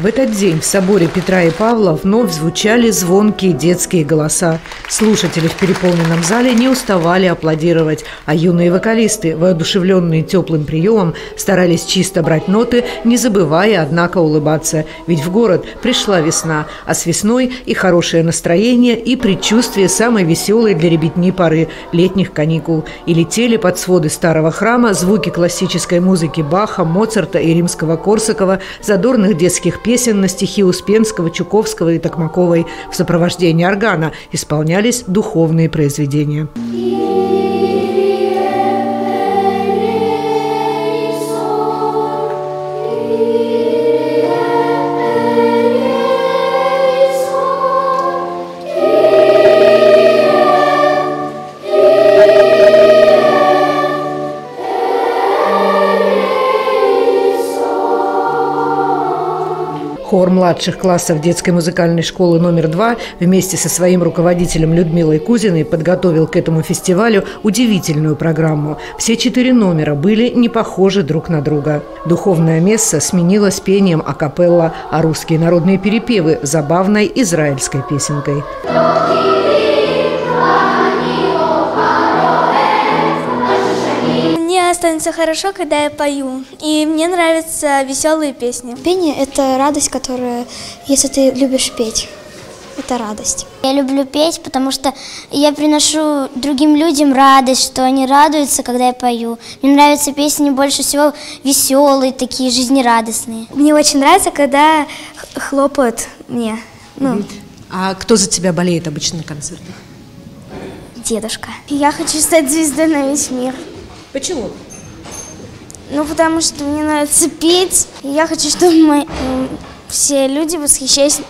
В этот день в соборе Петра и Павла вновь звучали звонкие детские голоса. Слушатели в переполненном зале не уставали аплодировать, а юные вокалисты, воодушевленные теплым приемом, старались чисто брать ноты, не забывая, однако, улыбаться. Ведь в город пришла весна, а с весной и хорошее настроение, и предчувствие самой веселой для ребятни поры – летних каникул. И летели под своды старого храма звуки классической музыки Баха, Моцарта и Римского-Корсакова, задорных детских песен на стихи Успенского, Чуковского и Токмаковой. В сопровождении органа исполнялись духовные произведения. Хор младших классов детской музыкальной школы номер 2 вместе со своим руководителем Людмилой Кузиной подготовил к этому фестивалю удивительную программу. Все 4 номера были не похожи друг на друга. Духовная месса сменилась пением акапелла, а русские народные перепевы – забавной израильской песенкой. Становится хорошо, когда я пою. И мне нравятся веселые песни. Пение – это радость, которая, если ты любишь петь, это радость. Я люблю петь, потому что я приношу другим людям радость, что они радуются, когда я пою. Мне нравятся песни больше всего веселые, такие жизнерадостные. Мне очень нравится, когда хлопают мне. Ну. А кто за тебя болеет обычно на концертах? Дедушка. Я хочу стать звездой на весь мир. Почему? Ну, потому что мне нравится петь. Я хочу, чтобы все люди восхищались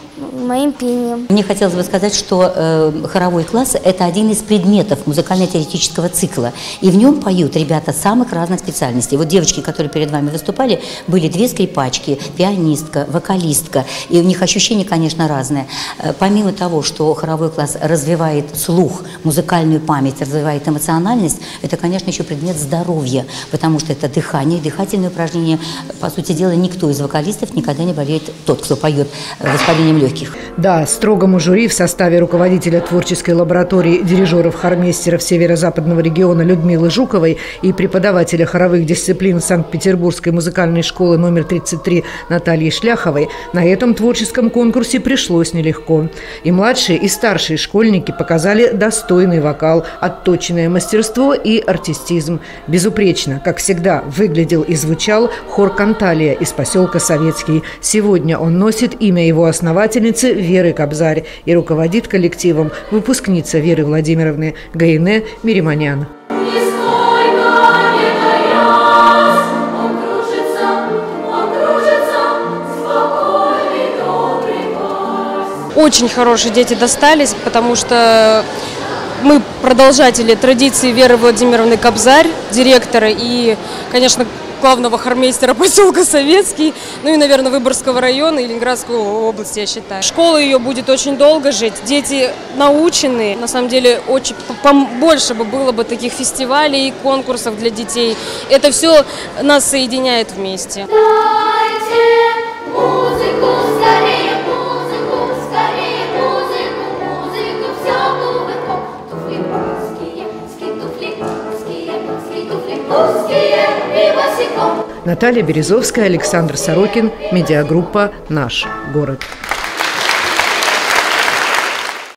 моим пением. Мне хотелось бы сказать, что хоровой класс – это один из предметов музыкально-теоретического цикла. И в нем поют ребята самых разных специальностей. Вот девочки, которые перед вами выступали, были 2 скрипачки, пианистка, вокалистка. И у них ощущения, конечно, разные. Помимо того, что хоровой класс развивает слух, музыкальную память, развивает эмоциональность, это, конечно, еще предмет здоровья, потому что это дыхание, дыхательные упражнения. По сути дела, никто из вокалистов никогда не болеет, тот, кто поет, воспалением легких. Да, строгому жюри в составе руководителя творческой лаборатории дирижеров-хормейстеров Северо-Западного региона Людмилы Жуковой и преподавателя хоровых дисциплин Санкт-Петербургской музыкальной школы номер 33 Натальи Шляховой на этом творческом конкурсе пришлось нелегко. И младшие, и старшие школьники показали достойный вокал, отточенное мастерство и артистизм. Безупречно, как всегда, выглядел и звучал хор «Канталия» из поселка Советский. Сегодня он носит имя его основателя Веры Кабзарь и руководит коллективом выпускница Веры Владимировны Гаине Мириманян. Очень хорошие дети достались, потому что мы продолжатели традиции Веры Владимировны Кабзарь, директора и, конечно, главного хормейстера поселка Советский, ну и, наверное, Выборгского района и Ленинградской области, я считаю. Школа ее будет очень долго жить, дети научены. На самом деле, очень побольше было бы таких фестивалей и конкурсов для детей. Это все нас соединяет вместе. Дайте музыку скорее, музыку скорее, музыку, музыку, все туфли русские, туфли русские, туфли русские. Наталья Березовская, Александр Сорокин, медиагруппа «Наш город».